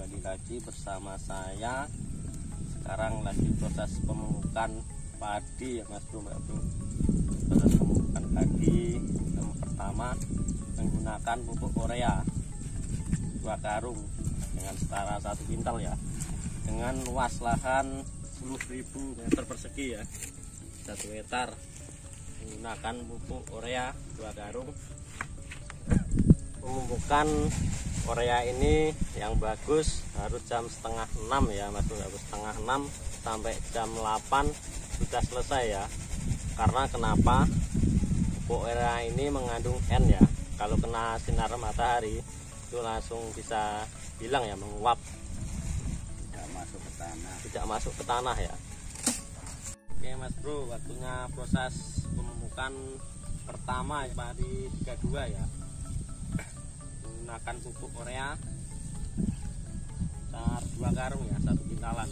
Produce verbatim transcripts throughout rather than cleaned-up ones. kembali lagi bersama saya. Sekarang lagi proses pemupukan padi ya Mas Bro, Mbak Bro. Proses pemupukan padi yang pertama menggunakan pupuk Korea dua karung dengan setara satu kintal ya, dengan luas lahan sepuluh ribu meter persegi ya, satu hektar. Menggunakan pupuk Korea dua karung. Pemupukan Korea ini yang bagus harus jam setengah enam ya Mas Bro, harus setengah enam sampai jam delapan sudah selesai ya. Karena kenapa? Pupuk Korea ini mengandung N ya. Kalau kena sinar matahari itu langsung bisa hilang ya, menguap. Tidak masuk ke tanah. Tidak masuk ke tanah ya. Oke Mas Bro, waktunya proses pemupukan pertama inpari tiga puluh dua ya. Menggunakan pupuk Korea sekitar dua karung ya, satu kintalan.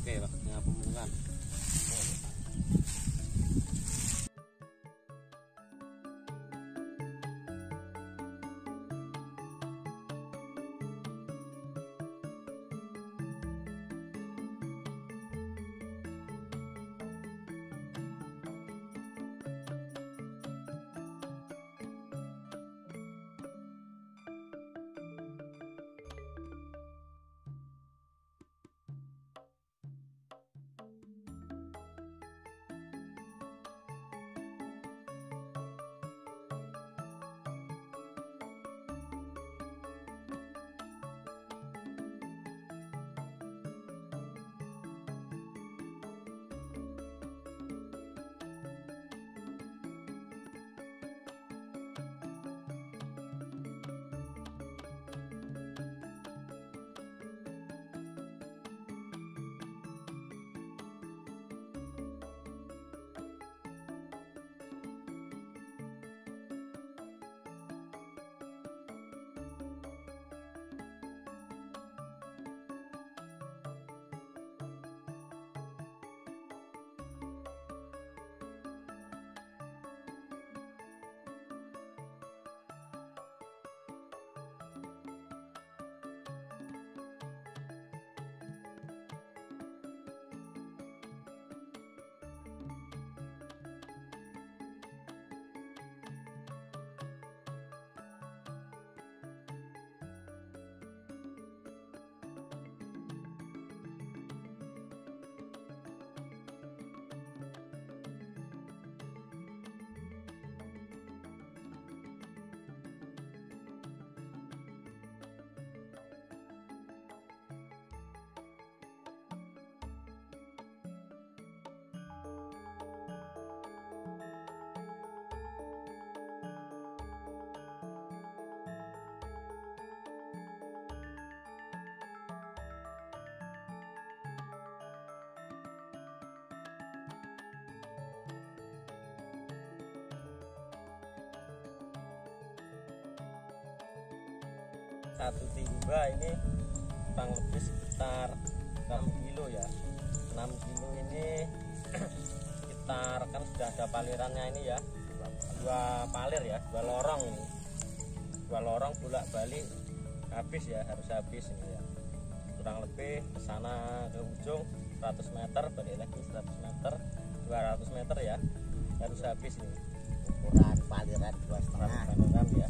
Oke, waktunya pemupukan. Satu timba ini kurang lebih sekitar enam kilo ya. enam kilo ini sekitar, kan sudah ada palirannya ini ya, dua palir ya, dua lorong ini, dua lorong bolak-balik habis ya, harus habis ini ya. Kurang lebih ke sana ke ujung seratus meter, balik lagi seratus meter, dua ratus meter ya, harus habis ini. Ukuran paliran dua setengah ya.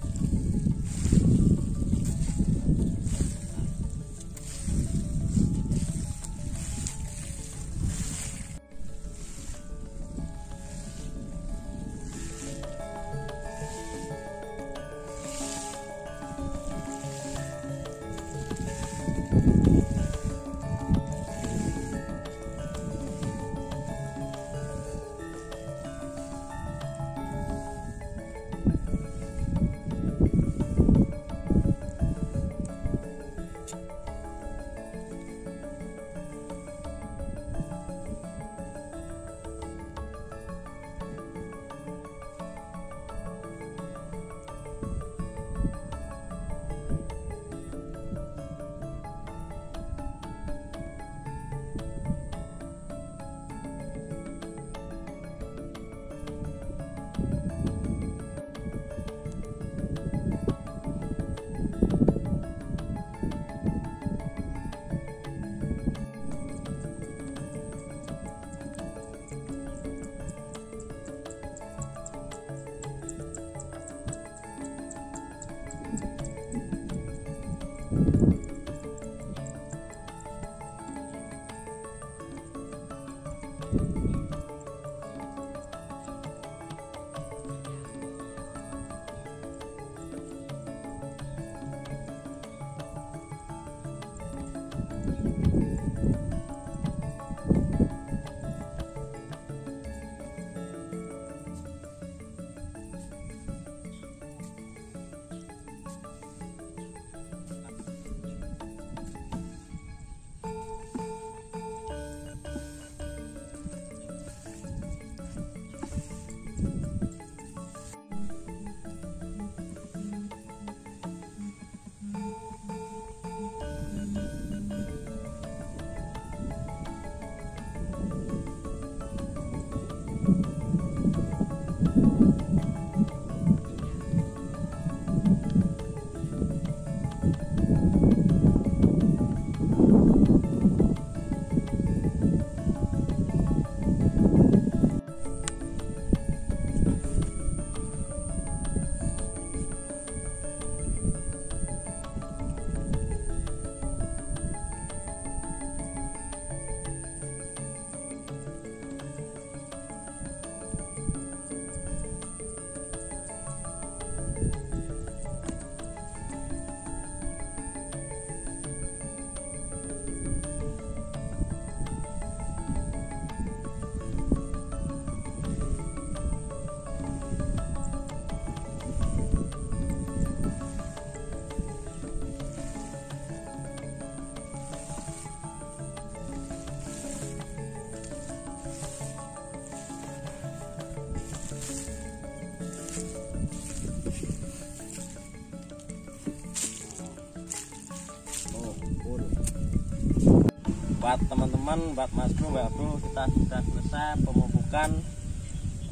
Buat teman-teman, buat Mas Bro, Mbak Bro, kita sudah selesai pemupukan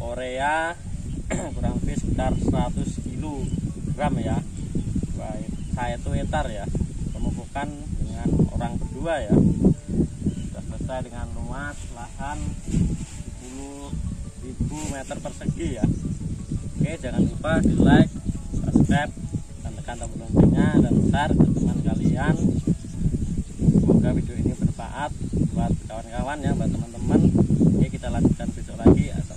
urea kurang lebih sekitar seratus kilogram ya. Saya itu hektar ya. Pemupukan dengan orang berdua ya. Sudah selesai dengan luas lahan sepuluh ribu meter persegi ya. Oke, jangan lupa di like, subscribe, dan tekan tombol loncengnya dan share ke teman kalian. Semoga video ini bermanfaat buat kawan-kawan ya, buat teman-teman. Oke, kita lanjutkan besok lagi.